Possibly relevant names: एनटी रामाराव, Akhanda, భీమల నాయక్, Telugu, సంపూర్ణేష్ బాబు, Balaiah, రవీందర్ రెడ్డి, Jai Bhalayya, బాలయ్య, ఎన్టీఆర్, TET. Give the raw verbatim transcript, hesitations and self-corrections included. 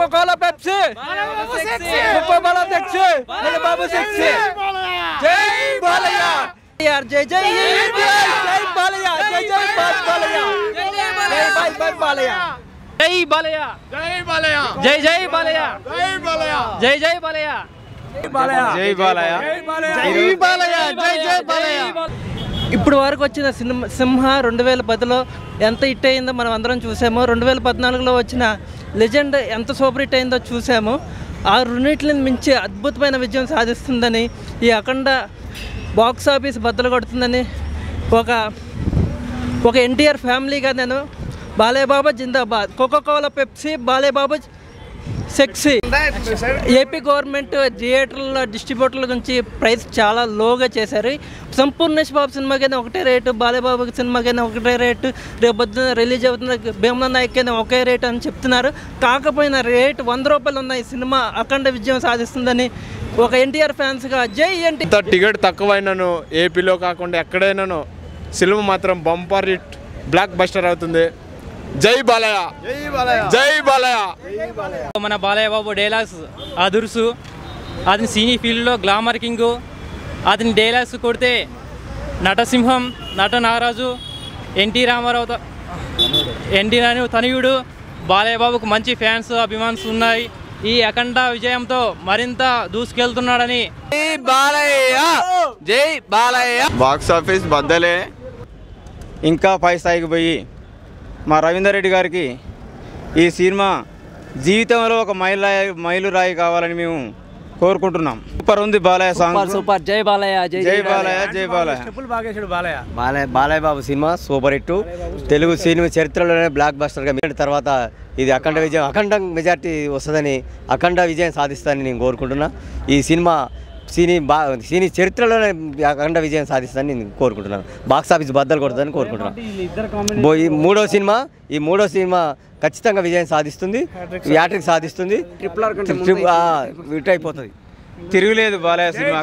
Coca Cola Pepsi Coca Cola Pepsi मेरे बाबू sexy. जय बालिया यार, जय जय हिंद, जय बालिया, जय जय बालिया, जय बाय बाय बालिया, जय बालिया, जय बालिया, जय जय बालिया, जय बालिया, जय जय बालिया, जय बालिया, जय बालिया, जय बालिया, जय जय बालिया। ఇప్పుడు వరకు వచ్చిన సినిమా సింహ రెండు వేల పది లో ఎంత హిట్ అయ్యిందో మనం అందరం చూసాము। రెండు వేల పద్నాలుగు లో వచ్చిన లెజెండ్ ఎంత సూపర్ హిట్ అయ్యిందో చూసాము। ఆ రెండింటిని మించి అద్భుతమైన విజయం సాధిస్తుందని, ఈ అఖండ బాక్స్ ఆఫీస్ బద్దలు కొడుతుందని ఒక ఒక ఎన్టీఆర్ ఫ్యామిలీగా నేను బాలేబాబా జిందాబాద్, కోకోకోలా పెప్సీ బాలేబాబా సెక్సీ। ఏపీ గవర్నమెంట్ థియేటర్ల డిస్ట్రిబ్యూటర్ల నుంచి ప్రైస్ చాలా లోగా చేశారు। సంపూర్ణేష్ బాబు సినిమాకైనా ఒకటే రేటు, బాలేబాబు సినిమాకైనా ఒకటే రేటు, రేపొద్దున రిలీజ్ అవుతున్న భీమల నాయక్కైనా ఒకే రేటు అని చెప్తున్నారు। కాకపోయినా రేటు వంద రూపాయలు ఉన్న ఈ సినిమా అఖండ విజయం సాధిస్తుందని ఒక ఎన్టీఆర్ ఫ్యాన్స్గా జై ఎన్టీఆర్। టికెట్ తక్కువైనాను ఏపీలో కాకుండా ఎక్కడైనాను సినిమా మాత్రం బంపర్ హిట్, బ్లాక్ బస్టర్ అవుతుంది। जय बालया, जय बालया। मन बालय बाबू डेलाग्स अदरस अत सीनी फील्ड ग्लामर किंग अत डेलाग्स कोड़ते नट सिंहम नट नागराजु एनटी रामाराव एनटी रानी तनयुडु बालय बाबू को मंची फैंस अभिमान्स उन्नाई। यह अखंड विजय तो मरीत दूसरी जय बालय। बॉक्स ऑफिस बदले इंका पै स्थाई की पी మా రవీందర్ రెడ్డి గారికి ఈ సినిమా జీవితంలో ఒక మైలురాయి మైలురాయి కావాలని మేము కోరుకుంటున్నాం। సూపర్ ఉంది బాలయ్య సాంగ్, సూపర్। జై బాలయ్య, జై జై బాలయ్య, జై బాలయ్య। స్టెప్పులు బాగేశాడు బాలయ్య। బాలయ్య బాలయ్య Babu cinema super hit, Telugu cinema చరిత్రలోనే బ్లాక్ బస్టర్ గా మిగిలిన తర్వాత ఇది అఖండ విజయం, అఖండ మెజారిటీ వస్తుందని, అఖండ విజయం సాధిస్తానని నేను కోరుకుంటున్నా। ఈ సినిమా సినీ సినీ చరిత్రలోనే అఖండ విజయం సాధిస్తానని నేను కోరుకుంటున్నాను। బాక్స్ ఆఫీస్ బద్దలు కొడతానని కోరుకుంటున్నాను। ఈ మూడో సినిమా ఈ మూడో సినిమా ఖచ్చితంగా విజయం సాధిస్తుంది, హ్యాట్రిక్ సాధిస్తుంది, ట్రిపుల్ హిట్ అయిపోతుంది, తిరుగులేదు బాలయ్య సినిమా।